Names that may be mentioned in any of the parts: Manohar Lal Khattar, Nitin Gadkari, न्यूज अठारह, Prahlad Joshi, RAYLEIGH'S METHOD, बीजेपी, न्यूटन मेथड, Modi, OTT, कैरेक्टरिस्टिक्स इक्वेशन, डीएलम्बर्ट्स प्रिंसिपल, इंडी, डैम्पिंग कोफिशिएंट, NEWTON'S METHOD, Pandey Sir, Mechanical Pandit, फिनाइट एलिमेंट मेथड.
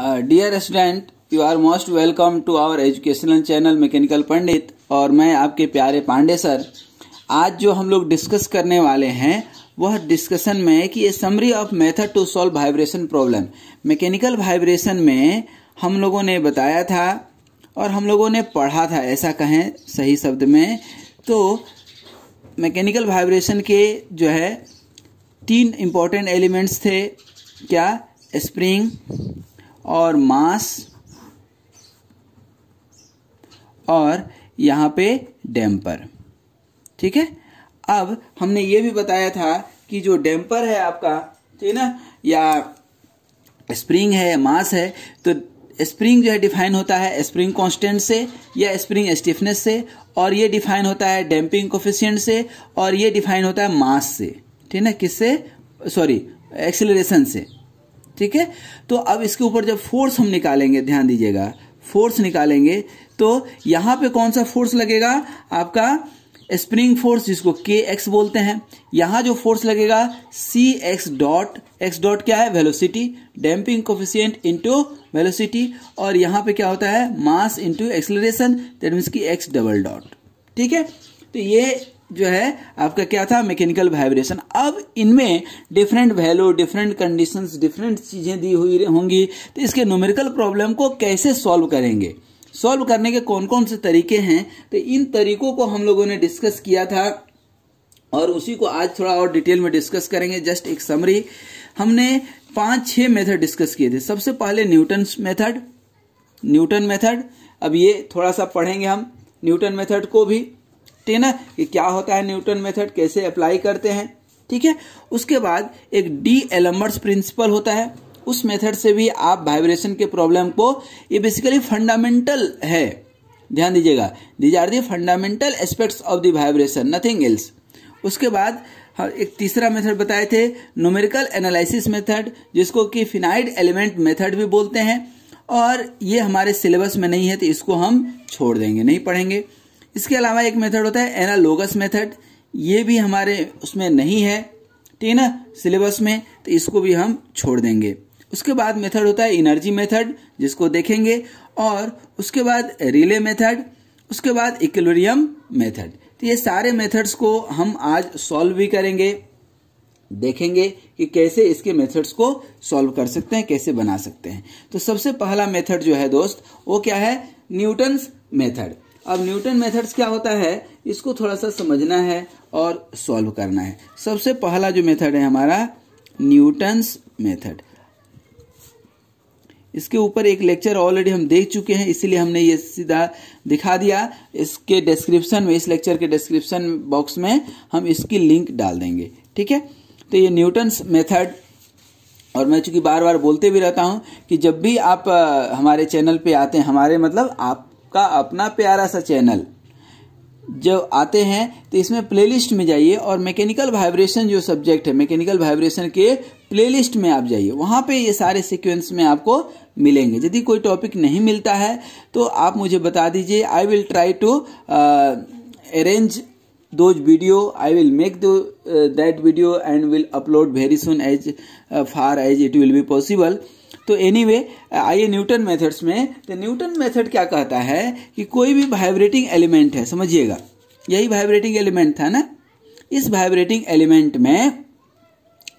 Dear student, you are most welcome to our educational channel mechanical Pandit और मैं आपके प्यारे पांडे सर। आज जो हम लोग डिस्कस करने वाले हैं वह डिस्कशन में है कि a summary of method to solve vibration problem. Mechanical vibration में हम लोगों ने बताया था और हम लोगों ने पढ़ा था, ऐसा कहें सही शब्द में, तो मैकेनिकल वाइब्रेशन के जो है तीन इम्पोर्टेंट एलिमेंट्स थे, क्या? स्प्रिंग और मास और यहाँ पे डैम्पर। ठीक है, अब हमने ये भी बताया था कि जो डैम्पर है आपका, ठीक ना, या स्प्रिंग है, मास है, तो स्प्रिंग जो है डिफाइन होता है स्प्रिंग कांस्टेंट से या स्प्रिंग स्टिफनेस से, और ये डिफाइन होता है डैम्पिंग कोफिशिएंट से, और ये डिफाइन होता है मास से, ठीक ना, किससे, सॉरी, एक्सीलरेशन से। ठीक है, तो अब इसके ऊपर जब फोर्स हम निकालेंगे, ध्यान दीजिएगा, फोर्स निकालेंगे तो यहाँ पे कौन सा फोर्स लगेगा? आपका स्प्रिंग फोर्स, जिसको Kx बोलते हैं। यहाँ जो फोर्स लगेगा Cx डॉट, x डॉट क्या है? Velocity, डैम्पिंग कोफिशिएंट into velocity, और यहाँ पे क्या होता है? Mass into acceleration, that means की x डबल डॉट। ठीक है, तो ये जो है आपका क्या था? Mechanical vibration. अब इनमें different value, different conditions, different चीजें दी हुई होंगी, तो इसके न्यूमेरिकल प्रॉब्लम को कैसे सॉल्व करेंगे, सॉल्व करने के कौन कौन से तरीके हैं, तो इन तरीकों को हम लोगों ने डिस्कस किया था और उसी को आज थोड़ा और डिटेल में डिस्कस करेंगे। जस्ट एक समरी, हमने 5-6 मेथड डिस्कस किए थे। सबसे पहले न्यूटन्स मेथड, न्यूटन मेथड। अब ये थोड़ा सा पढ़ेंगे हम न्यूटन मेथड को भी, ठीक है ना, कि क्या होता है न्यूटन मेथड, कैसे अप्लाई करते हैं। ठीक है, उसके बाद एक डीएलम्बर्ट्स प्रिंसिपल होता है, उस मेथड से भी आप वाइब्रेशन के प्रॉब्लम को, ये बेसिकली फंडामेंटल है, ध्यान दीजिएगा, these are the fundamental aspects of the vibration, nothing else. उसके बाद हम एक तीसरा मेथड बताए थे, न्यूमेरिकल एनालिसिस मेथड, जिसको कि फिनाइट एलिमेंट मेथड भी बोलते हैं, और ये हमारे सिलेबस में नहीं है तो इसको हम छोड़ देंगे, नहीं पढ़ेंगे। इसके अलावा एक मेथड होता है एनालोगस मेथड, ये भी हमारे उसमें नहीं है, ठीक है ना, सिलेबस में, तो इसको भी हम छोड़ देंगे। उसके बाद मेथड होता है एनर्जी मेथड, जिसको देखेंगे, और उसके बाद रिले मेथड, उसके बाद इक्विलिब्रियम मेथड। तो ये सारे मेथड्स को हम आज सॉल्व भी करेंगे, देखेंगे कि कैसे इसके मेथड्स को सॉल्व कर सकते हैं, कैसे बना सकते हैं। तो सबसे पहला मेथड जो है दोस्त, वो क्या है? Newton's method. अब न्यूटन मेथड्स क्या होता है, इसको थोड़ा सा समझना है और सॉल्व करना है। सबसे पहला जो मेथड है हमारा, न्यूटन्स मेथड, इसके ऊपर एक लेक्चर ऑलरेडी हम देख चुके हैं, इसीलिए हमने ये सीधा दिखा दिया। इसके डिस्क्रिप्शन में, इस लेक्चर के डिस्क्रिप्शन बॉक्स में हम इसकी लिंक डाल देंगे। ठीक है, तो ये न्यूटन्स मेथड, और मैं चूंकि बार बार बोलते भी रहता हूँ कि जब भी आप हमारे चैनल पे आते हैं, हमारे मतलब आपका अपना प्यारा सा चैनल, जब आते हैं तो इसमें प्लेलिस्ट में जाइए और मैकेनिकल वाइब्रेशन जो सब्जेक्ट है, मैकेनिकल वाइब्रेशन के प्लेलिस्ट में आप जाइए, वहाँ पे ये सारे सीक्वेंस में आपको मिलेंगे। यदि कोई टॉपिक नहीं मिलता है तो आप मुझे बता दीजिए, I will try to arrange those video, I will make that video and will upload very soon as far as it will be possible. तो एनीवे, आइए न्यूटन मेथड्स में। तो न्यूटन मेथड क्या कहता है कि कोई भी वाइब्रेटिंग एलिमेंट है, समझिएगा, यही वाइब्रेटिंग एलिमेंट था ना, इस वाइब्रेटिंग एलिमेंट में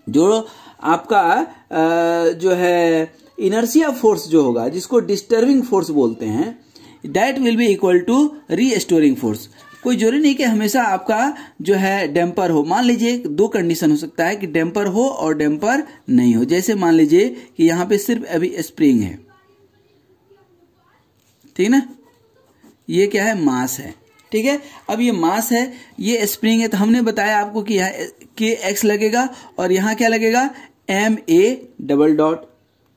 जो आपका जो है इनर्शिया फोर्स जो होगा, जिसको डिस्टर्बिंग फोर्स बोलते हैं, that will be equal to restoring force. कोई जरूरी नहीं कि हमेशा आपका जो है डैम्पर हो। मान लीजिए दो कंडीशन हो सकता है कि डैम्पर हो और डैम्पर नहीं हो। जैसे मान लीजिए कि यहाँ पे सिर्फ अभी स्प्रिंग है, ठीक ना, ये क्या है? मास है। ठीक है, अब ये मास है, ये स्प्रिंग है, तो हमने बताया आपको कि यहाँ Kx लगेगा और यहाँ क्या लगेगा? Ma double dot.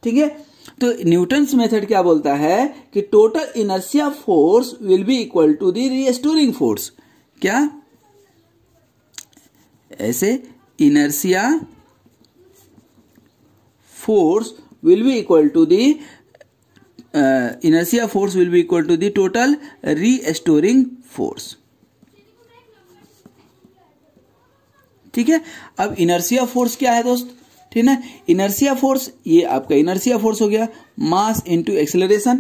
ठीक है, तो न्यूटन्स मेथड क्या बोलता है कि total inertia force will be equal to the restoring force. क्या? ऐसे inertia force will be equal to the inertia force will be equal to the total restoring force. ठीक है, अब इनर्शिया फोर्स क्या है दोस्त? ठीक ना। इनर्शिया फोर्स, ये आपका इनर्शिया फोर्स हो गया, मास इंटू एक्सेलरेशन,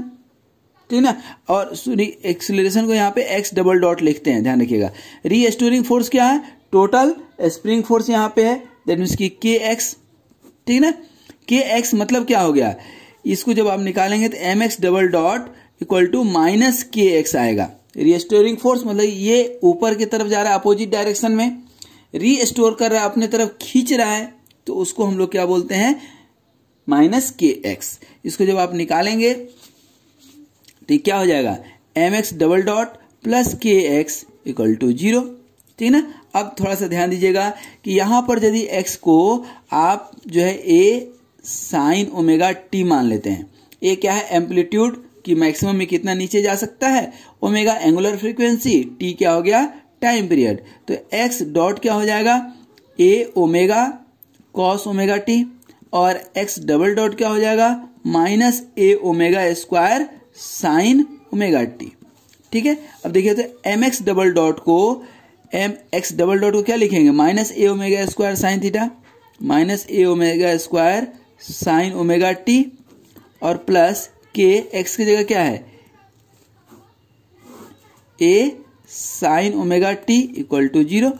ठीक ना। और एक्सेलरेशन को यहाँ पे एक्स डबल डॉट लिखते हैं, ध्यान रखिएगा। रीस्टोरिंग फोर्स क्या है, टोटल स्प्रिंग फोर्स यहाँ पे है, दैट मीन्स की के एक्स, ठीक ना। के एक्स मतलब क्या हो गया, इसको जब आप निकालेंगे तो M x double dot equal to minus के एक्स आएगा। रीस्टोरिंग फोर्स मतलब ये ऊपर की तरफ जा रहा है, अपोजिट डायरेक्शन में रीस्टोर कर रहा है, अपने तरफ खींच रहा है, तो उसको हम लोग क्या बोलते हैं, माइनस के एक्स। इसको जब आप निकालेंगे तो क्या हो जाएगा, M x double dot plus K X equal to zero, ठीक ना। अब थोड़ा सा ध्यान दीजिएगा कि यहां पर यदि एक्स को आप जो है ए साइन ओमेगा टी मान लेते हैं, ए क्या है, एम्पलीट्यूड कि मैक्सिमम में कितना नीचे जा सकता है, ओमेगा एंगुलर फ्रीक्वेंसी, टी क्या हो गया, टाइम पीरियड, तो एक्स डॉट क्या हो जाएगा, A omega cos omega T, और एक्स डबल डॉट क्या हो जाएगा, minus A omega square sine omega T, ठीक है। अब देखिए तो एम एक्स डबल डॉट को क्या लिखेंगे, minus A omega square sine theta, minus A omega square sine omega T, और प्लस के एक्स की जगह क्या है, A sine omega T equal to zero.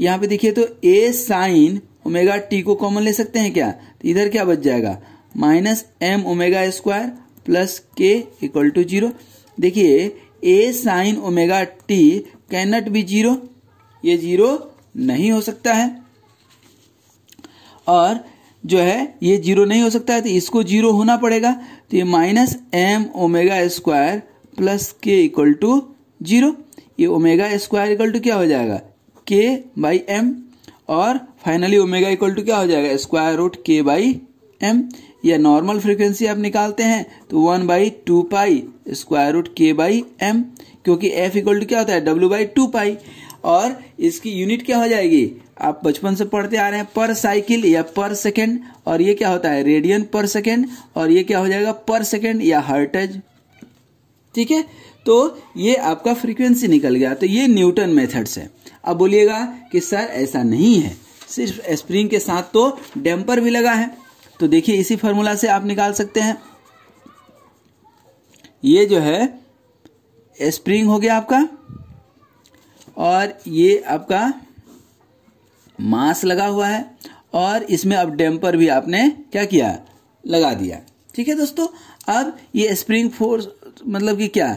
यहां पे देखिए तो ए साइन ओमेगा टी को कॉमन ले सकते हैं क्या, तो इधर क्या बच जाएगा, minus M omega square plus K equal to zero. देखिए A sine omega T can not be zero, ये जीरो नहीं हो सकता है, और जो है ये जीरो नहीं हो सकता है, तो इसको जीरो होना पड़ेगा, तो ये minus M omega square plus K equal to zero, ये ओमेगा स्क्वायर इक्वल टू क्या हो जाएगा, के बाई एम, और फाइनली ओमेगा इक्वल टू क्या हो जाएगा, square root K by M. या नॉर्मल फ्रीक्वेंसी आप निकालते हैं तो 1/2π square root K by M, क्योंकि एफ इक्वल टू क्या होता है, w/2π, और इसकी यूनिट क्या हो जाएगी, आप बचपन से पढ़ते आ रहे हैं, पर साइकिल या पर सेकेंड, और ये क्या होता है, रेडियन पर सेकेंड, और ये क्या हो जाएगा, पर सेकेंड या हर्ट्ज, ठीक है। तो ये आपका फ्रीक्वेंसी निकल गया, तो ये न्यूटन मेथड से। अब बोलिएगा कि सर ऐसा नहीं है, सिर्फ स्प्रिंग के साथ तो डैम्पर भी लगा है, तो देखिए इसी फॉर्मूला से आप निकाल सकते हैं। ये जो है स्प्रिंग हो गया आपका, और ये आपका मास लगा हुआ है, और इसमें अब डैम्पर भी आपने क्या किया, लगा दिया, ठीक है दोस्तों। अब ये स्प्रिंग फोर्स मतलब कि क्या,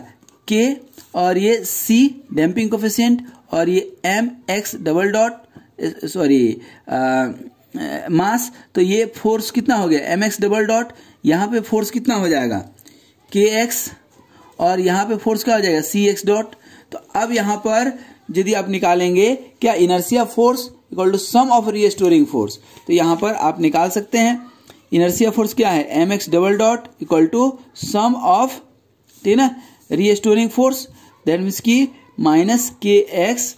के, और ये सी डैम्पिंग कोफिशिएंट, और ये M x double dot sorry mass, तो ये फोर्स कितना हो गया, एम एक्स डबल डॉट, यहाँ पे फोर्स कितना हो जाएगा, के एक्स, और यहाँ पे फोर्स क्या हो जाएगा, सी एक्स डॉट। तो अब यहाँ पर यदि आप निकालेंगे क्या, inertia force equal to sum of restoring force, तो यहाँ पर आप निकाल सकते हैं इनर्शिया फोर्स क्या है, M x double dot equal to sum of, ठीक ना, रीस्टोरिंग फोर्स, दैट मीन्स की माइनस के X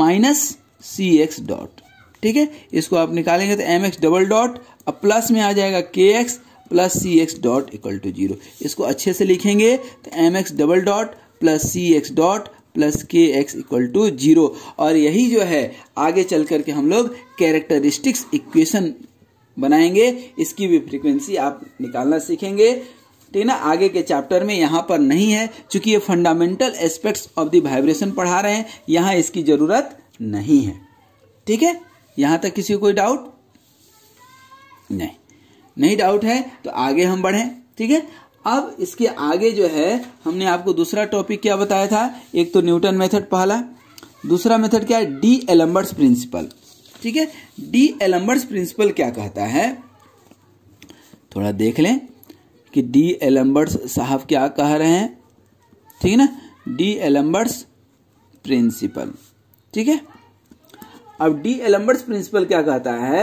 minus C X dot, ठीक है। इसको आप निकालेंगे तो एम एक्स डबल डॉट, अब प्लस में आ जाएगा K X plus C X dot equal to zero. इसको अच्छे से लिखेंगे तो M x double dot plus C X dot plus K X equal to zero, और यही जो है आगे चल करके हम लोग कैरेक्टरिस्टिक्स इक्वेशन बनाएंगे, इसकी भी फ्रीक्वेंसी आप निकालना सीखेंगे, ठीक ना। आगे के चैप्टर में यहाँ पर नहीं है, चूंकि ये fundamental aspects of the vibration पढ़ा रहे हैं, यहाँ इसकी जरूरत नहीं है, ठीक है। यहाँ तक किसी को कोई डाउट नहीं डाउट है तो आगे हम बढ़ें, ठीक है। अब इसके आगे जो है हमने आपको दूसरा टॉपिक क्या बताया था, एक तो न्यूटन मेथड पहला, दूसरा मेथड क्या है, डी एलम्बर्ट्स प्रिंसिपल, ठीक है। डी एलम्बर्ट्स प्रिंसिपल क्या कहता है, थोड़ा देख लें कि डी एलम्बर्ट्स साहब क्या कह रहे हैं, ठीक है ना, डी एलम्बर्ट्स प्रिंसिपल, ठीक है। अब डी एलम्बर्ट्स प्रिंसिपल क्या कहता है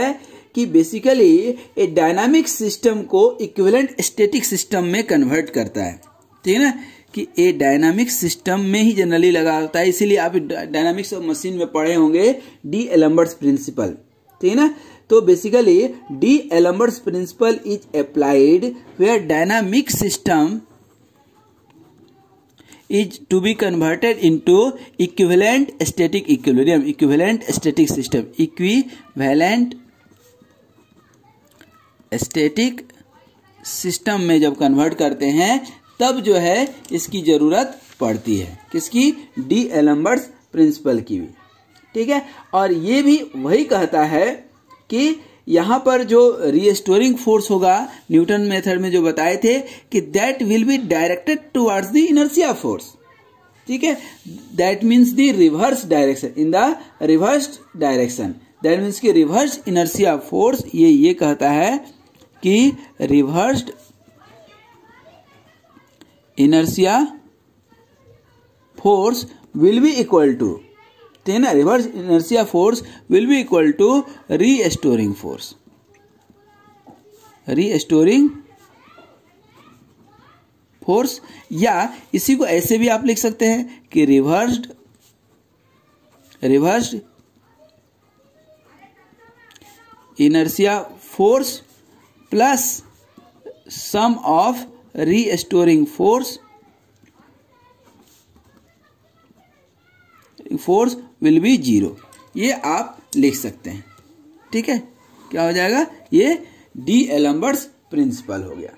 कि बेसिकली ए डायनामिक सिस्टम को इक्विवेलेंट स्टैटिक सिस्टम में कन्वर्ट करता है, ठीक है ना, कि ए डायनामिक सिस्टम में ही जनरली लगा होता है, इसीलिए आप डायनामिक्स ऑफ मशीन में पढ़े होंगे डी एलम्बर्ट्स प्रिंसिपल, ठीक है ना। तो basically D d'Alembert's principle is applied where dynamic system is to be converted into equivalent static equilibrium, equivalent static system, equivalent static system में जब कन्वर्ट करते हैं तब जो है इसकी ज़रूरत पड़ती है, किसकी? डीएलम्बर्ट्स प्रिंसिपल की भी, ठीक है। और ये भी वही कहता है कि यहाँ पर जो रीस्टोरिंग फोर्स होगा न्यूटन मेथड में जो बताए थे कि that will be directed towards the inertia force, ठीक है। That means the reverse direction, in the reverse direction, that means कि रिवर्स इनर्शिया फोर्स। ये कहता है कि reversed inertia force will be equal to, ठीक है ना, reverse inertia force will be equal to restoring force, restoring force. या इसी को ऐसे भी आप लिख सकते हैं कि reversed inertia force plus sum of restoring force will be zero, ये आप लिख सकते हैं, ठीक है। क्या हो जाएगा? ये डीएलम्बर्ट्स प्रिंसिपल हो गया,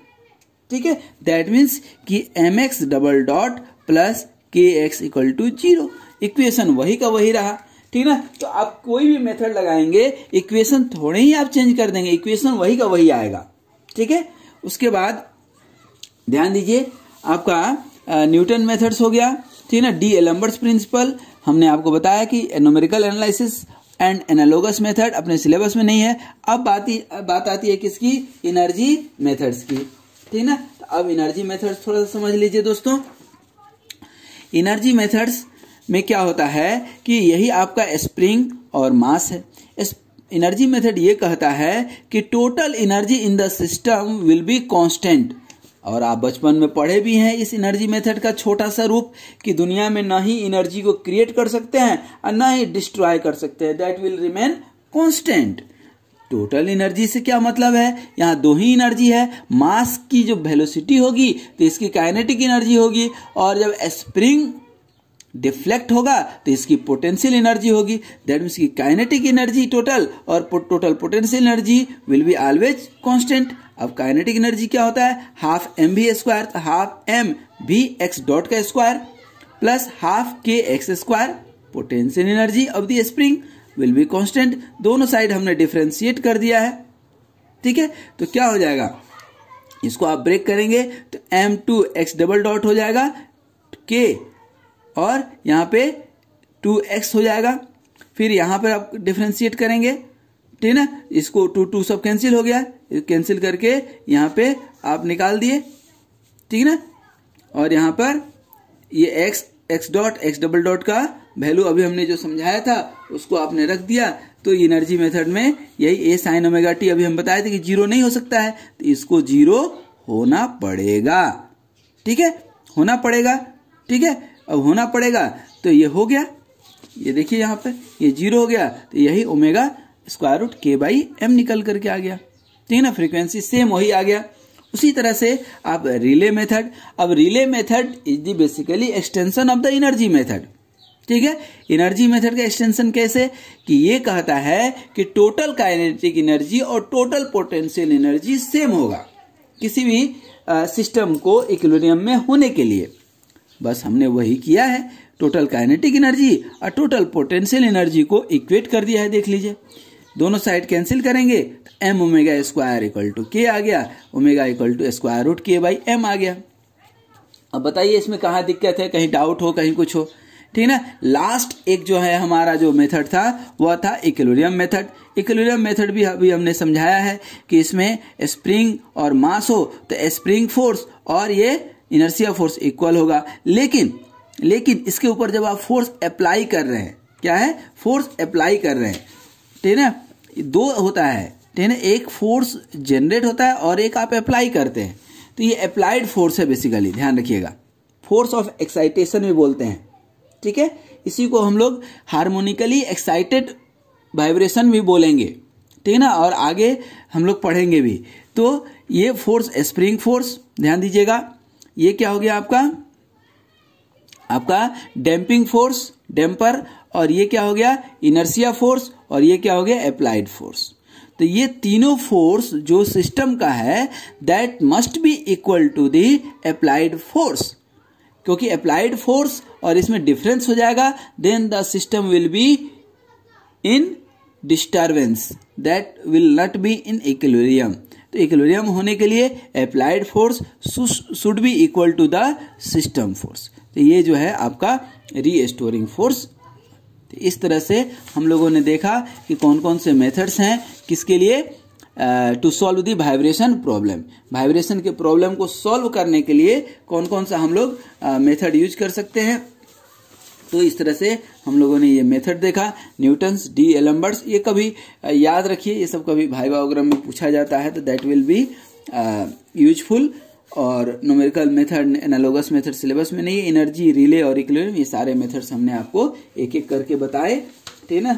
ठीक है। दैट मीन्स कि mx double dot plus kx equal to zero, equation वही का वही रहा, ठीक ना। तो आप कोई भी मेथड लगाएंगे इक्वेशन थोड़े ही आप चेंज कर देंगे, इक्वेशन वही का वही आएगा, ठीक है। उसके बाद ध्यान दीजिए आपका न्यूटन मेथड्स हो गया, ठीक ना। डीएलम्बर्ट्स प्रिंसिपल हमने आपको बताया कि numerical analysis and analogous method अपने सिलेबस में नहीं है। अब बात आती है किसकी? एनर्जी मेथड्स की, ठीक ना। तो अब एनर्जी मेथड्स थोड़ा सा समझ लीजिए दोस्तों। एनर्जी मेथड्स में क्या होता है कि यही आपका स्प्रिंग और मास है। एनर्जी मेथड ये कहता है कि total energy in the system will be constant, और आप बचपन में पढ़े भी हैं इस एनर्जी मेथड का छोटा सा रूप कि दुनिया में ना ही एनर्जी को क्रिएट कर सकते हैं और ना ही डिस्ट्रॉय कर सकते हैं, that will remain constant. Total energy से क्या मतलब है? यहाँ दो ही एनर्जी है, मास की जो वेलोसिटी होगी तो इसकी काइनेटिक एनर्जी होगी, और जब स्प्रिंग डिफ्लेक्ट होगा तो इसकी पोटेंशियल एनर्जी होगी, दैट मीन्स की काइनेटिक एनर्जी टोटल और total potential energy will be always constant. अब काइनेटिक एनर्जी क्या होता है? हाफ एम वी स्क्वायर, तो half M V X dot का square plus half K X square. Potential energy of the spring will be constant, दोनों side हमने differentiate कर दिया है, ठीक है। तो क्या हो जाएगा, इसको आप ब्रेक करेंगे तो M two X double dot हो जाएगा के, और यहाँ पे 2x हो जाएगा, फिर यहाँ पर आप डिफ्रेंशिएट करेंगे, ठीक ना। इसको 2 सब कैंसिल हो गया, कैंसिल करके यहाँ पे आप निकाल दिए, ठीक ना। और यहाँ पर ये x x dot x double dot का वैल्यू अभी हमने जो समझाया था उसको आपने रख दिया। तो एनर्जी मेथड में यही a साइन ओमेगा टी अभी हम बताए थे कि जीरो नहीं हो सकता है, तो इसको जीरो होना पड़ेगा, ठीक है, होना पड़ेगा, ठीक है। अब होना पड़ेगा तो ये हो गया, ये देखिए यहाँ पे ये जीरो हो गया, तो यही omega square root K by M निकल करके आ गया, ठीक है ना। फ्रीक्वेंसी सेम वही आ गया। उसी तरह से आप रिले मेथड, अब Rayleigh method is the basically extension of the energy method, ठीक है। एनर्जी मेथड का एक्सटेंशन कैसे कि ये कहता है कि टोटल काइनेटिक एनर्जी और टोटल पोटेंशियल एनर्जी सेम होगा किसी भी सिस्टम को इक्विलिब्रियम में होने के लिए। बस हमने वही किया है, टोटल काइनेटिक एनर्जी और टोटल पोटेंशियल एनर्जी को इक्वेट कर दिया है। देख लीजिए दोनों साइड कैंसिल करेंगे तो M omega square equal to K आ गया, omega equal to square root K by M आ गया। अब बताइए इसमें कहाँ दिक्कत है, कहीं डाउट हो, कहीं कुछ हो, ठीक ना। लास्ट एक जो है हमारा जो मेथड था वह था इक्विलिब्रियम मेथड। इक्विलिब्रियम मेथड भी अभी हमने समझाया है कि इसमें स्प्रिंग और मास हो तो स्प्रिंग फोर्स और ये इनर्शिया फोर्स इक्वल होगा, लेकिन इसके ऊपर जब आप फोर्स अप्लाई कर रहे हैं, क्या है, फोर्स अप्लाई कर रहे हैं, ठीक है ना। दो होता है, ठीक है, एक फोर्स जनरेट होता है और एक आप अप्लाई करते हैं, तो ये अप्लाइड फोर्स है बेसिकली, ध्यान रखिएगा। फोर्स ऑफ एक्साइटेशन भी बोलते हैं, ठीक है। इसी को हम लोग हार्मोनिकली एक्साइटेड वाइब्रेशन भी बोलेंगे, ठीक है ना, और आगे हम लोग पढ़ेंगे भी। तो ये फोर्स स्प्रिंग फोर्स, ध्यान दीजिएगा, ये क्या हो गया आपका डैम्पिंग फोर्स, डैम्पर, और ये क्या हो गया इनर्शिया फोर्स, और ये क्या हो गया अप्लाइड फोर्स। तो ये तीनों फोर्स जो सिस्टम का है that must be equal to the applied force, क्योंकि अप्लाइड फोर्स और इसमें डिफरेंस हो जाएगा, then the system will be in disturbance, that will not be in equilibrium. तो इक्विलिब्रियम होने के लिए applied force should be equal to the system force. तो ये जो है आपका रीस्टोरिंग फोर्स। तो इस तरह से हम लोगों ने देखा कि कौन कौन से मेथड्स हैं किसके लिए, to solve the vibration problem. Vibration के प्रॉब्लम को सॉल्व करने के लिए कौन कौन सा हम लोग मेथड यूज कर सकते हैं। तो इस तरह से हम लोगों ने ये मेथड देखा, न्यूटन्स, डीएलम्बर्ट्स। ये कभी याद रखिए, ये सब कभी वाइवा वगैरह में पूछा जाता है, तो दैट विल बी यूजफुल। और numerical method, analogous method syllabus में नहीं, एनर्जी, रिले और इक्विलिब्रियम, ये सारे मेथड्स हमने आपको एक एक करके बताए, ठीक है ना।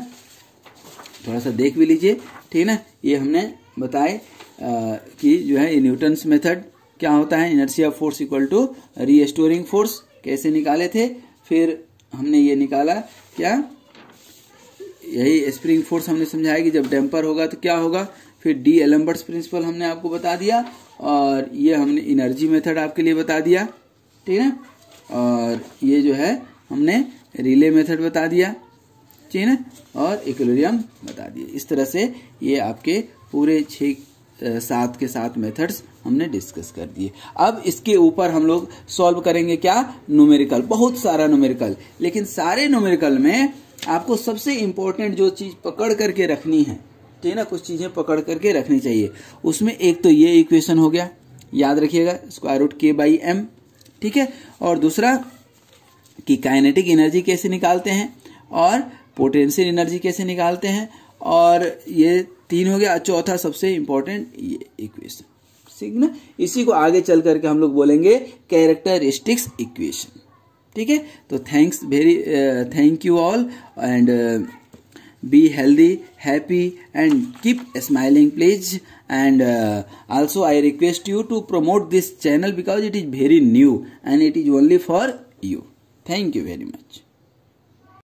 थोड़ा सा देख भी लीजिए, ठीक है ना। ये हमने बताए कि जो है न्यूटन्स मेथड क्या होता है, inertia force equal to restoring force कैसे निकाले थे। फिर हमने ये निकाला क्या, यही स्प्रिंग फोर्स हमने समझाया कि जब डैम्पर होगा तो क्या होगा। फिर डीएलम्बर्ट्स प्रिंसिपल हमने आपको बता दिया, और ये हमने एनर्जी मेथड आपके लिए बता दिया, ठीक है। और ये जो है हमने रिले मेथड बता दिया, ठीक है, और इक्विलिब्रियम बता दिया। इस तरह से ये आपके पूरे 6-7 के साथ मेथड्स हमने डिस्कस कर दिए। अब इसके ऊपर हम लोग सॉल्व करेंगे क्या, न्यूमेरिकल, बहुत सारा न्यूमेरिकल। लेकिन सारे न्यूमेरिकल में आपको सबसे इम्पोर्टेंट जो चीज पकड़ करके रखनी है, ठीक है ना, कुछ चीजें पकड़ करके रखनी चाहिए। उसमें एक तो ये इक्वेशन हो गया, याद रखिएगा, स्क्वायर रूट k/m, ठीक है। और दूसरा कि काइनेटिक एनर्जी कैसे निकालते हैं, और पोटेंशियल एनर्जी कैसे निकालते हैं, और ये 3 हो गया। चौथा सबसे इंपॉर्टेंट ये इक्वेशन, ठीक ना। इसी को आगे चल करके हम लोग बोलेंगे कैरेक्टरिस्टिक्स इक्वेशन, ठीक है। तो thank you all, and be healthy, happy and keep smiling please, and also I request you to promote this channel because it is very new and it is only for you. Thank you very much.